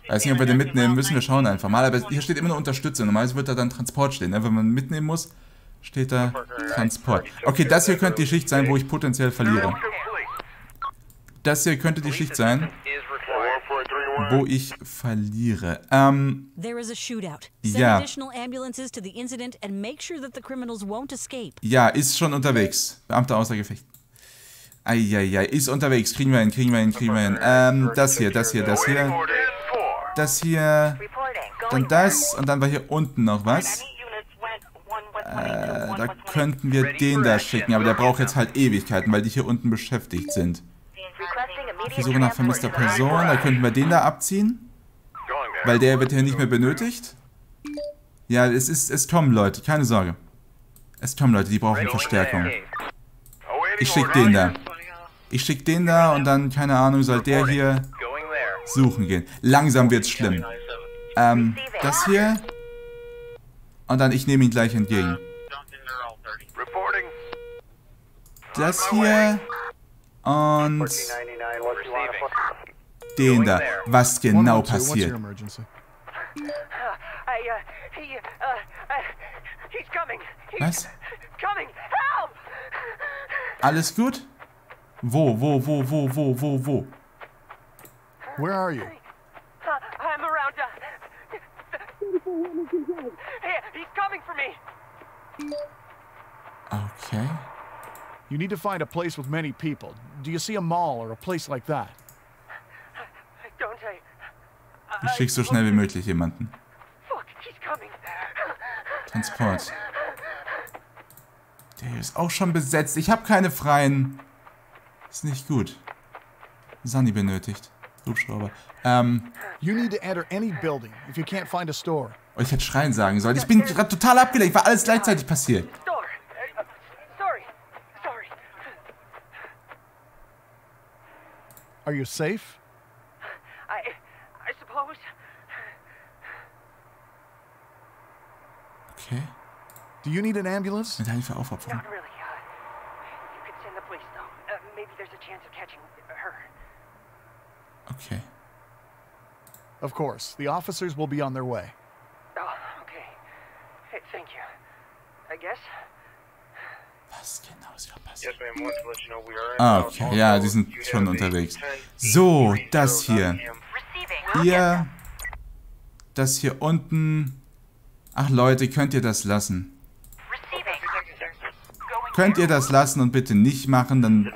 Weiß nicht, ob wir den mitnehmen müssen. Wir schauen einfach mal. Aber hier steht immer nur Unterstützung. Normalerweise wird da dann Transport stehen. Ne? Wenn man mitnehmen muss, steht da Transport. Okay, das hier könnte die Schicht sein, wo ich potenziell verliere. Das hier könnte die Schicht sein, wo ich verliere. Ähm, ja. Ja, ist schon unterwegs. Beamter außer Gefecht. Eieiei, ist unterwegs. Kriegen wir hin, kriegen wir hin, kriegen wir hin. Ähm, das hier, das hier, das hier. Das hier. Dann das. Und dann war hier unten noch was. Äh, da könnten wir den da schicken, aber der braucht jetzt halt Ewigkeiten, weil die hier unten beschäftigt sind. Ich suche nach vermisster Person, da könnten wir den da abziehen, weil der wird hier nicht mehr benötigt. Ja, es ist, es kommen Leute, keine Sorge. Es kommen Leute, die brauchen Verstärkung. Ich schicke den da. Ich schicke den da und dann, keine Ahnung, soll der hier suchen gehen. Langsam wird's schlimm. Ähm, das hier... Und dann, ich nehme ihn gleich entgegen. Das hier und den da. Was genau passiert? Was? Alles gut? Wo, wo, wo, wo, wo, wo, wo? Where are you? I'm around. Okay. You need to find a place with many people. Do you see a mall or a place like that? Ich schick so schnell wie möglich jemanden. Transport. Der ist auch schon besetzt. Ich habe keine freien. Ist nicht gut. Sunny benötigt. Hubschrauber. Ähm. You need to enter any building if you can't find a store. Oh, ich hätte schreien sagen sollen. Ich bin gerade total abgelenkt, weil alles gleichzeitig passiert. Are you safe? I, I suppose. Okay. Do you need an ambulance? Mit Hilfe aufopfern. Not really. You could send the police though. Maybe there's a chance of catching her. Okay. Of course. The officers will be on their way. Was genau ist gerade passiert? Ah, okay. Ja, die sind schon unterwegs. So, das hier. Ihr. Das hier unten. Ach Leute, könnt ihr das lassen? Könnt ihr das lassen und bitte nicht machen? Dann.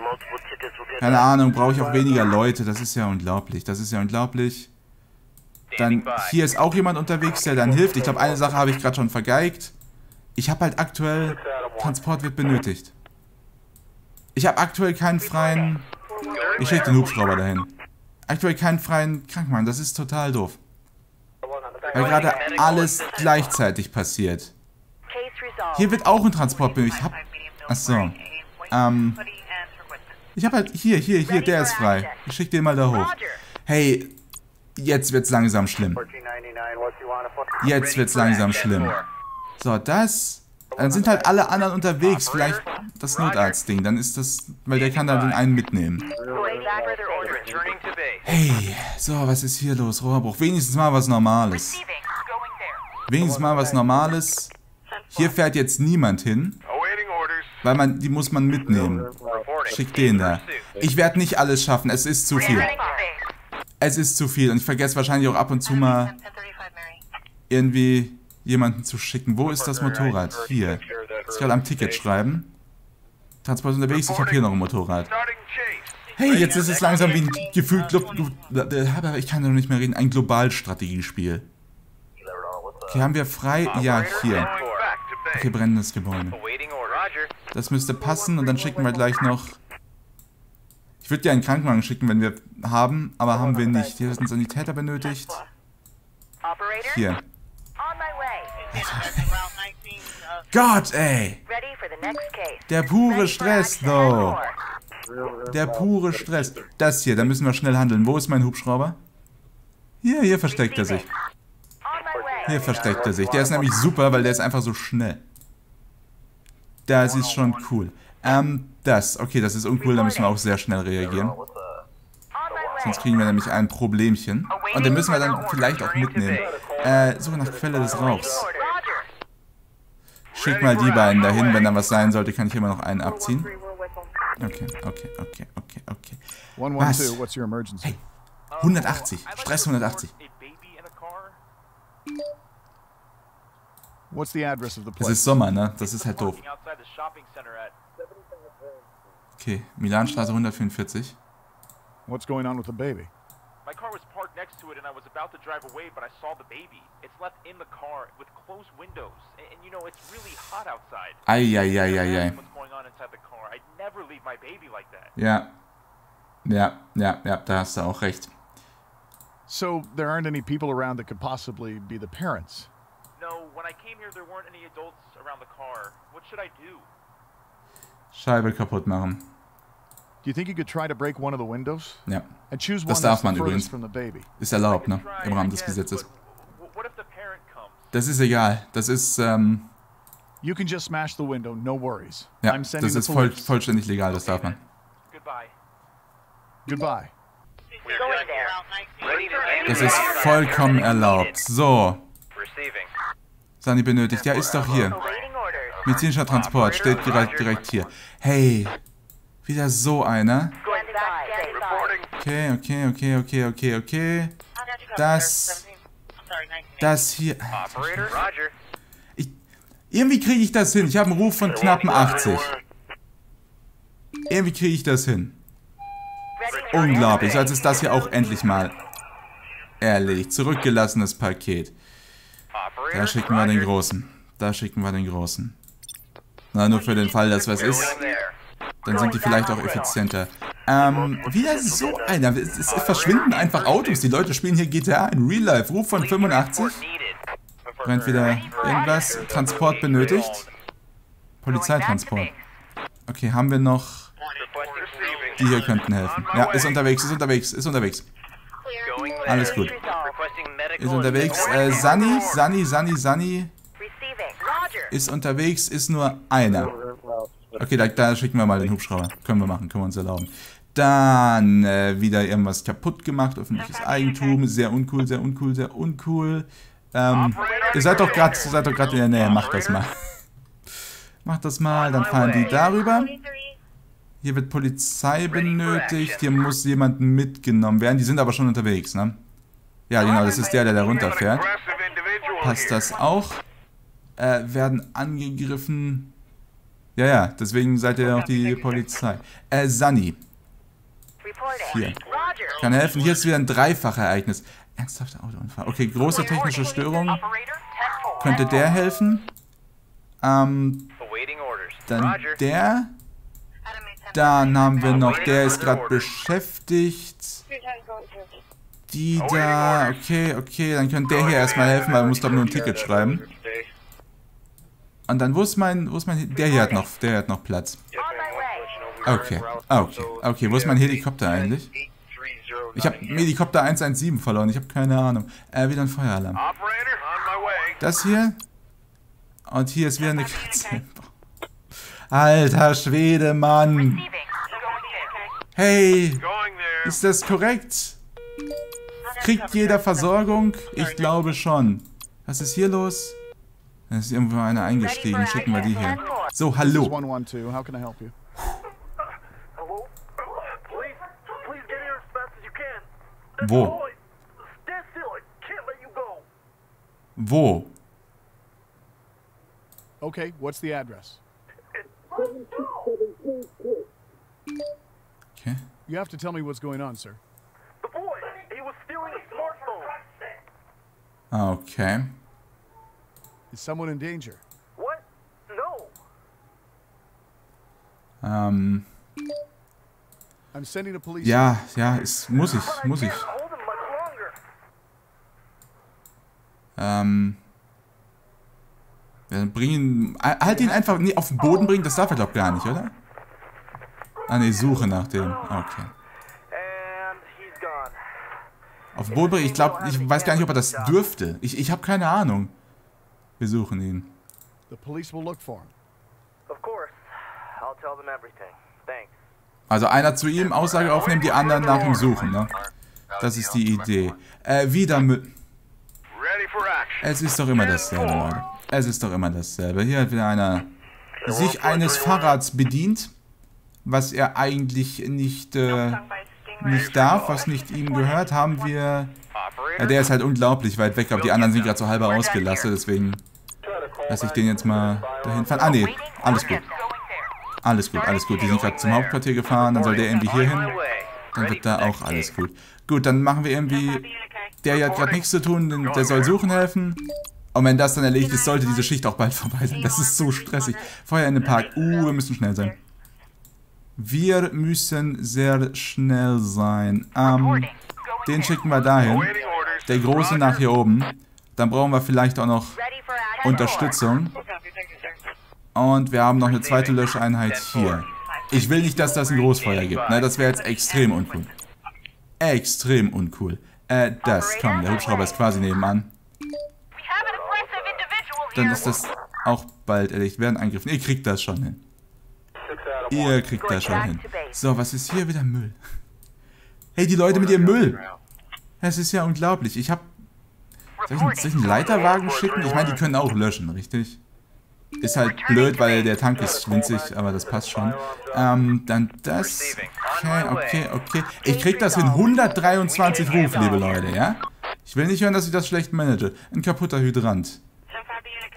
Keine Ahnung, brauche ich auch weniger Leute. Das ist ja unglaublich. Das ist ja unglaublich. Dann, hier ist auch jemand unterwegs, der dann hilft. Ich glaube, eine Sache habe ich gerade schon vergeigt. Ich habe halt aktuell... Transport wird benötigt. Ich habe aktuell keinen freien... Ich schicke den Hubschrauber dahin. Aktuell keinen freien Krankenwagen. Das ist total doof. Weil gerade alles gleichzeitig passiert. Hier wird auch ein Transport benötigt. Ich habe... Achso. Ähm... Ich habe halt... Hier, hier, hier. Der ist frei. Ich schicke den mal da hoch. Hey... Jetzt wird's langsam schlimm. Jetzt wird's langsam schlimm. So, das... Dann sind halt alle anderen unterwegs. Vielleicht das Notarzt-Ding. Dann ist das... Weil der kann dann den einen mitnehmen. Hey. So, was ist hier los? Rohrbruch. Wenigstens mal was Normales. Wenigstens mal was Normales. Hier fährt jetzt niemand hin. Weil man... Die muss man mitnehmen. Schick den da. Ich werde nicht alles schaffen. Es ist zu viel. Es ist zu viel und ich vergesse wahrscheinlich auch ab und zu mal irgendwie jemanden zu schicken. Wo ist das Motorrad? Hier. Ich soll am Ticket schreiben. Transport unterwegs, ich habe hier noch ein Motorrad. Hey, jetzt ist es langsam wie ein Gefühl... Ich kann noch nicht mehr reden. Ein Globalstrategiespiel. Okay, haben wir frei... Ja, hier. Okay, brennendes Gebäude. Das müsste passen und dann schicken wir gleich noch... Ich würde dir einen Krankenwagen schicken, wenn wir haben, aber haben wir nicht. Hier ist ein Sanitäter benötigt. Hier. Gott, ey! Der pure Stress, though. Der pure Stress. Das hier, da müssen wir schnell handeln. Wo ist mein Hubschrauber? Hier, hier versteckt er sich. Hier versteckt er sich. Der ist nämlich super, weil der ist einfach so schnell. Das ist schon cool. Ähm, das. Okay, das ist uncool, da müssen wir auch sehr schnell reagieren. Sonst kriegen wir nämlich ein Problemchen. Und den müssen wir dann vielleicht auch mitnehmen. Äh, Suche nach Quelle des Rauchs. Schick mal die beiden dahin, wenn da was sein sollte, kann ich immer noch einen abziehen. Okay, okay, okay, okay, okay. Was? Hey, hundertachtzig. Stress hundertachtzig. Es ist Sommer, ne? Das ist halt doof. Okay, Milanstraße hundertvierundvierzig. What's going on with the baby? My car was parked next to it and I was about to drive away, but I saw the baby. It's left in the car with closed windows. And you know, it's really hot outside. Ay ay ay ay ay. What's going on inside the car? I'd never leave my baby like that. Ja. Ja, ja, ja, da hast du auch recht. So there aren't any people around that could possibly be the parents. No, when I came here there weren't any adults around the car. What should I do? Scheibe kaputt machen. Do you think you could try to break one of the windows? Ja. And choose one that's furthest from the baby. Ist erlaubt, ne? Im Rahmen des Gesetzes. Das ist egal. Das ist ähm You can just smash the window, no worries. Ja, das ist voll, vollständig legal, das darf man. Goodbye. Goodbye. Das ist vollkommen erlaubt. So. Sani benötigt. Ja, ist doch hier. Medizinischer Transport steht direkt, direkt hier. Hey. Wieder so einer. Okay, okay, okay, okay, okay, okay. Das. Das hier. Ich, irgendwie kriege ich das hin. Ich habe einen Ruf von knappen achtzig. Irgendwie kriege ich das hin. Unglaublich. Also ist das hier auch endlich mal erledigt. Zurückgelassenes Paket. Da schicken wir den Großen. Da schicken wir den Großen. Na, nur für den Fall, dass was ist. Dann sind die vielleicht auch effizienter. Ähm, wieder so einer. Es, es verschwinden einfach Autos. Die Leute spielen hier G T A in Real Life. Ruf von fünfundachtzig. Brennt wieder irgendwas. Transport benötigt. Polizeitransport. Okay, haben wir noch... Die hier könnten helfen. Ja, ist unterwegs, ist unterwegs, ist unterwegs. Alles gut. Ist unterwegs. Äh, Sunny, Sunny, Sunny, Sunny. Ist unterwegs, ist nur einer. Okay, da, da schicken wir mal den Hubschrauber. Können wir machen, können wir uns erlauben. Dann äh, wieder irgendwas kaputt gemacht. Öffentliches Eigentum. Sehr uncool, sehr uncool, sehr uncool. Ähm, ihr seid doch gerade in der Nähe. Macht das mal. Macht das mal, dann fahren die darüber. Hier wird Polizei benötigt. Hier muss jemand mitgenommen werden. Die sind aber schon unterwegs, ne? Ja, genau, das ist der, der da runterfährt. Passt das auch? Äh, werden angegriffen... Ja, ja, deswegen seid ihr auch die Polizei. Äh, Sunny. Hier. Kann helfen. Hier ist wieder ein Dreifachereignis. Ernsthafter Autounfall. Okay, große technische Störung. Könnte der helfen? Ähm, dann der. Dann haben wir noch, der ist gerade beschäftigt. Die da. Okay, okay, dann könnte der hier erstmal helfen, weil man muss doch nur ein Ticket schreiben. Und dann, wo ist mein, wo ist mein, der hier hat noch, der hier hat noch Platz. Okay, okay, okay, wo ist mein Helikopter eigentlich? Ich habe Helikopter eins eins sieben verloren, ich habe keine Ahnung. Äh, wieder ein Feueralarm. Das hier. Und hier ist wieder eine Katze. Alter Schwede, Mann. Hey, ist das korrekt? Kriegt jeder Versorgung? Ich glaube schon. Was ist hier los? Da ist irgendwo einer eingestiegen. Schicken wir die hier. So, hallo. Wo? Wo? Okay, what's the address? Okay. You have to tell me what's going on, sir. The boy, he was stealing a smartphone. Okay. Is someone in danger? What? No. Ähm. I'm sending the police. Ja, ja, es muss ich, muss ich. Ähm. Ja, dann bring ihn. Halt ihn einfach. Nee, auf den Boden bringen, das darf er doch gar nicht, oder? Ah, ne, suche nach dem. Okay. Auf den Boden bringen, ich glaube, ich weiß gar nicht, ob er das dürfte. Ich, ich habe keine Ahnung. Wir suchen ihn. Also einer zu ihm Aussage aufnehmen, die anderen nach ihm suchen, ne? Das ist die Idee. Äh, wieder Müll. Es ist doch immer dasselbe, Leute. Es ist doch immer dasselbe. Hier hat wieder einer sich eines Fahrrads bedient, was er eigentlich nicht, äh, nicht darf, was nicht ihm gehört. Haben wir... Ja, der ist halt unglaublich weit weg, aber die anderen sind gerade so halber ausgelassen, deswegen lasse ich den jetzt mal dahin fahren. Ah, nee, alles gut. Alles gut, alles gut. Die sind gerade zum Hauptquartier gefahren, dann soll der irgendwie hier hin. Dann wird da auch alles gut. Gut, dann machen wir irgendwie... Der hat gerade nichts zu tun, der soll suchen helfen. Und wenn das dann erledigt ist, sollte diese Schicht auch bald vorbei sein. Das ist so stressig. Feuer in den Park. Uh, wir müssen schnell sein. Wir müssen sehr schnell sein. Ähm, den schicken wir dahin. Der Große nach hier oben. Dann brauchen wir vielleicht auch noch Unterstützung. Und wir haben noch eine zweite Löscheinheit hier. Ich will nicht, dass das ein Großfeuer gibt. Ne? Das wäre jetzt extrem uncool. Extrem uncool. Äh, das. Komm, der Hubschrauber ist quasi nebenan. Dann ist das auch bald erledigt. Werden angegriffen. Ihr kriegt das schon hin. Ihr kriegt das schon hin. So, was ist hier wieder Müll? Hey, die Leute mit ihrem Müll. Das ist ja unglaublich. Ich hab... Soll ich einen, soll ich einen Leiterwagen schicken? Ich meine, die können auch löschen, richtig? Ist halt blöd, weil der Tank ist winzig, aber das passt schon. Ähm, dann das. Okay, okay, okay. Ich krieg das hin. hundertdreiundzwanzig Ruf, liebe Leute, ja? Ich will nicht hören, dass ich das schlecht manage. Ein kaputter Hydrant.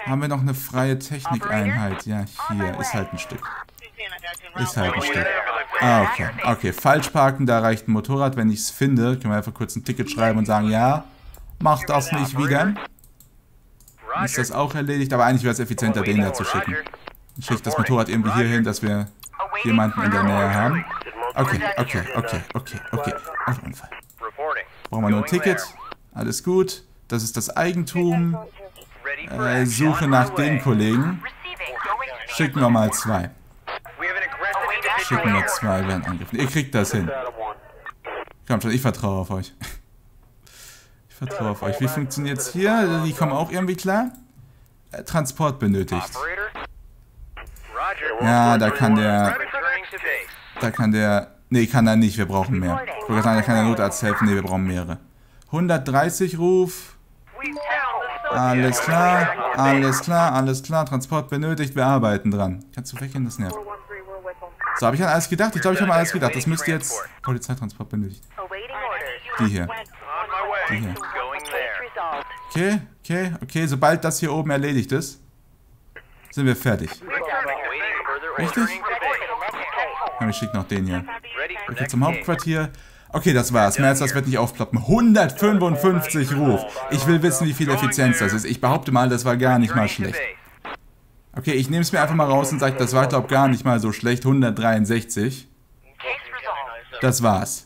Haben wir noch eine freie Technikeinheit? Ja, hier. Ist halt ein Stück. Ist halt ein Stück. Ah, okay. Okay, falsch parken, da reicht ein Motorrad. Wenn ich es finde, können wir einfach kurz ein Ticket schreiben und sagen, ja, mach das nicht wieder. Ist das auch erledigt, aber eigentlich wäre es effizienter, den da zu schicken. Dann schicke ich das Motorrad irgendwie hier hin, dass wir jemanden in der Nähe haben. Okay, okay, okay, okay, okay. Ach, Unfall. Brauchen wir nur ein Ticket. Alles gut. Das ist das Eigentum. Äh, Suche nach den Kollegen. Schicken wir mal zwei. Schicken wir zwei, werden angegriffen. Ihr kriegt das hin. Komm schon, ich vertraue auf euch. Ich vertraue auf euch. Wie funktioniert es hier? Die kommen auch irgendwie klar. Transport benötigt. Ja, da kann der... Da kann der... Nee, kann er nicht. Wir brauchen mehr. Ich wollte gerade sagen, da kann der Notarzt helfen. Nee, wir brauchen mehrere. hundertdreißig Ruf. Alles klar. Alles klar, alles klar. Transport benötigt. Wir arbeiten dran. Kannst du weggehen? Das nervt. So, habe ich an alles gedacht? Ich glaube, ich habe an alles gedacht. Das müsste jetzt... Polizeitransport benötigt. Die hier. Hier. Okay, okay, okay. Sobald das hier oben erledigt ist, sind wir fertig. Richtig? Ja, ich schicke noch den hier. Okay, zum Hauptquartier. Okay, das war's. Mehr als das wird nicht aufploppen. hundertfünfundfünfzig Ruf. Ich will wissen, wie viel Effizienz das ist. Ich behaupte mal, das war gar nicht mal schlecht. Okay, ich nehme es mir einfach mal raus und sage, das war, glaube ich, gar nicht mal so schlecht. hundertdreiundsechzig. Das war's.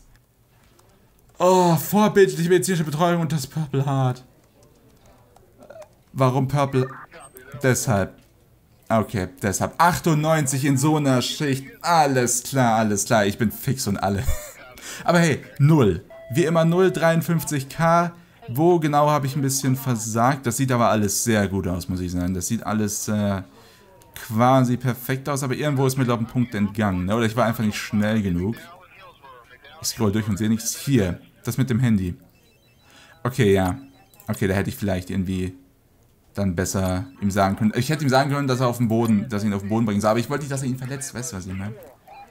Oh, vorbildliche medizinische Betreuung und das Purple Heart. Warum Purple? Deshalb. Okay, deshalb. achtundneunzig in so einer Schicht. Alles klar, alles klar. Ich bin fix und alle. Aber hey, null. Wie immer null, dreiundfünfzig K. Wo genau habe ich ein bisschen versagt? Das sieht aber alles sehr gut aus, muss ich sagen. Das sieht alles äh, quasi perfekt aus. Aber irgendwo ist mir, glaube ich, ein Punkt entgangen. Ne? Oder ich war einfach nicht schnell genug. Ich scroll durch und sehe nichts. Hier. Das mit dem Handy. Okay, ja. Okay, da hätte ich vielleicht irgendwie dann besser ihm sagen können. Ich hätte ihm sagen können, dass er auf den Boden, dass ich ihn auf den Boden bringen soll. Aber ich wollte nicht, dass er ihn verletzt. Weißt du, was ich meine?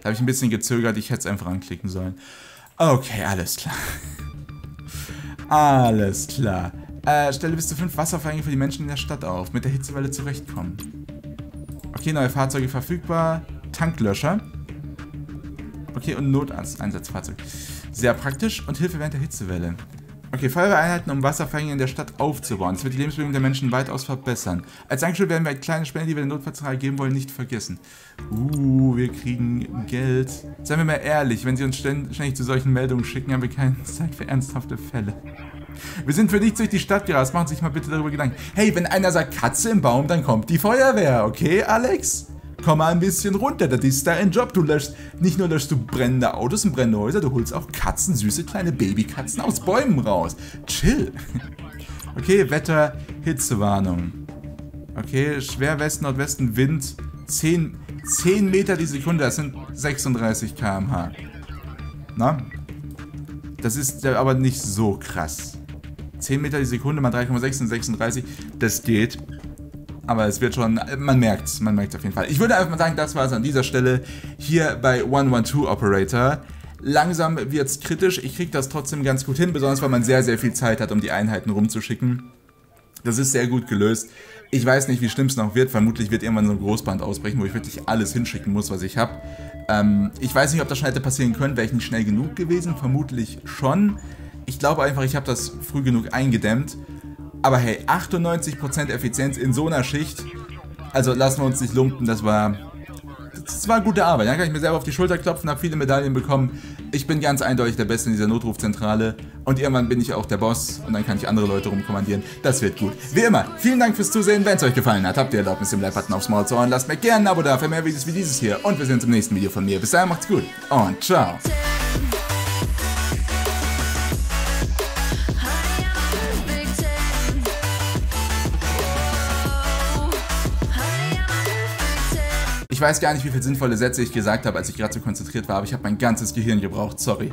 Da habe ich ein bisschen gezögert. Ich hätte es einfach anklicken sollen. Okay, alles klar. Alles klar. Äh, stelle bis zu fünf Wasserfänge für die Menschen in der Stadt auf. Mit der Hitzewelle zurechtkommen. Okay, neue Fahrzeuge verfügbar. Tanklöscher. Okay, und Notarzt-Einsatzfahrzeug. Sehr praktisch und Hilfe während der Hitzewelle. Okay, Feuerwehreinheiten, um Wasserfänge in der Stadt aufzubauen. Das wird die Lebensbedingungen der Menschen weitaus verbessern. Als Dankeschön werden wir eine kleine Spende, die wir den Notfallzentrale geben wollen, nicht vergessen. Uh, wir kriegen Geld. Seien wir mal ehrlich, wenn sie uns ständig zu solchen Meldungen schicken, haben wir keine Zeit für ernsthafte Fälle. Wir sind für nichts durch die Stadt gerast. Machen Sie sich mal bitte darüber Gedanken. Hey, wenn einer sagt Katze im Baum, dann kommt die Feuerwehr. Okay, Alex? Komm mal ein bisschen runter. Das ist dein Job. Du löschst, nicht nur löschst du brennende Autos und brennende Häuser, du holst auch Katzen, süße kleine Babykatzen aus Bäumen raus. Chill. Okay, Wetter, Hitzewarnung. Okay, Schwerwesten, Nordwesten, Wind. zehn, zehn Meter die Sekunde, das sind sechsunddreißig Kilometer pro Stunde. Na? Das ist aber nicht so krass. zehn Meter die Sekunde mal drei Komma sechs sind sechsunddreißig. Das geht. Aber es wird schon, man merkt's, man merkt's auf jeden Fall. Ich würde einfach mal sagen, das war es an dieser Stelle hier bei hundertzwölf Operator. Langsam wird's kritisch. Ich krieg das trotzdem ganz gut hin, besonders weil man sehr, sehr viel Zeit hat, um die Einheiten rumzuschicken. Das ist sehr gut gelöst. Ich weiß nicht, wie schlimm es noch wird. Vermutlich wird irgendwann so ein Großbrand ausbrechen, wo ich wirklich alles hinschicken muss, was ich habe. Ähm, ich weiß nicht, ob das schon hätte passieren können. Wäre ich nicht schnell genug gewesen? Vermutlich schon. Ich glaube einfach, ich habe das früh genug eingedämmt. Aber hey, achtundneunzig Prozent Effizienz in so einer Schicht. Also lassen wir uns nicht lumpen. Das war, das war gute Arbeit. Dann kann ich mir selber auf die Schulter klopfen, habe viele Medaillen bekommen. Ich bin ganz eindeutig der Beste in dieser Notrufzentrale. Und irgendwann bin ich auch der Boss. Und dann kann ich andere Leute rumkommandieren. Das wird gut. Wie immer, vielen Dank fürs Zusehen. Wenn es euch gefallen hat, habt ihr Erlaubnis, dem Like-Button aufs Maul zu hauen. Lasst mir gerne ein Abo da für mehr Videos wie dieses hier. Und wir sehen uns im nächsten Video von mir. Bis dahin, macht's gut. Und ciao. Ich weiß gar nicht, wie viele sinnvolle Sätze ich gesagt habe, als ich gerade so konzentriert war, aber ich habe mein ganzes Gehirn gebraucht, sorry.